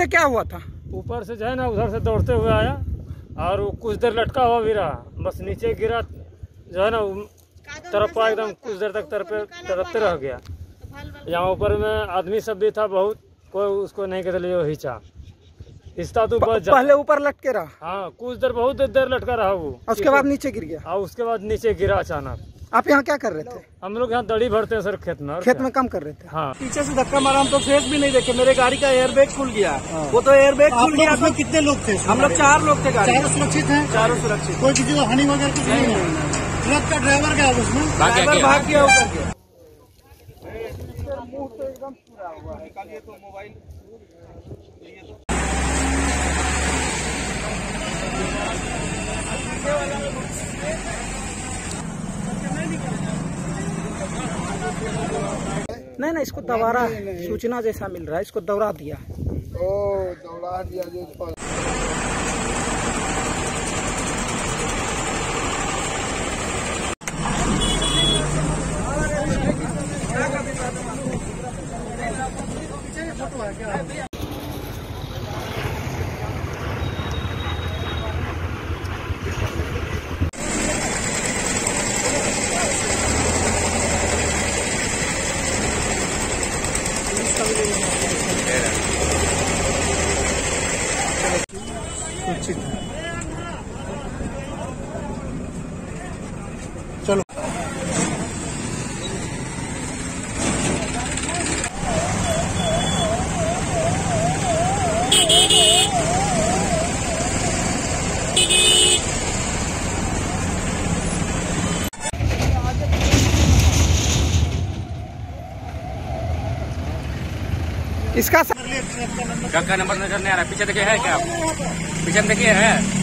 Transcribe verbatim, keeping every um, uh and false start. से क्या हुआ था? ऊपर से जो है ना उधर से दौड़ते हुए आया और कुछ देर लटका हुआ भी रहा, बस नीचे गिरा जो है ना तरपा एकदम, कुछ देर तक तरपे तरपते रह गया। यहाँ ऊपर में आदमी सब भी था बहुत, कोई उसको नहीं कहते लिए हिचा हिस्सा तो पहले ऊपर लटके रहा। हाँ, कुछ देर बहुत देर लटका रहा वो, उसके बाद नीचे गिर गया। हाँ, उसके बाद नीचे गिरा अचानक। आप यहाँ क्या कर रहे थे? हम लोग यहाँ दड़ी भरते हैं सर, खेत में खेत में काम कर रहे थे। हाँ, पीछे से धक्का मारा, हम तो फेस भी नहीं देखे। मेरे गाड़ी का एयरबैग खुल गया। हाँ। वो तो एयरबैग खुल गया। आप लोग कितने लोग थे? हम लोग चार लोग थे। गाड़ी चारों सुरक्षित है? चारों सुरक्षित, कोई किसी को हानि वगैरह कुछ नहीं है। ट्रक का ड्राइवर क्या है उसमें? ड्राइवर भाग गया ऊपर के। मुँह तो एकदम पूरा हुआ है कल, ये तो मोबाइल नहीं ना, इसको दोबारा सूचना जैसा मिल रहा है, इसको दौड़ा दिया है। ओ दौड़ा दिया जो चलो इसका ट्रक का नंबर नजर नहीं आ रहा। पीछे देखे है क्या? पीछे देखे है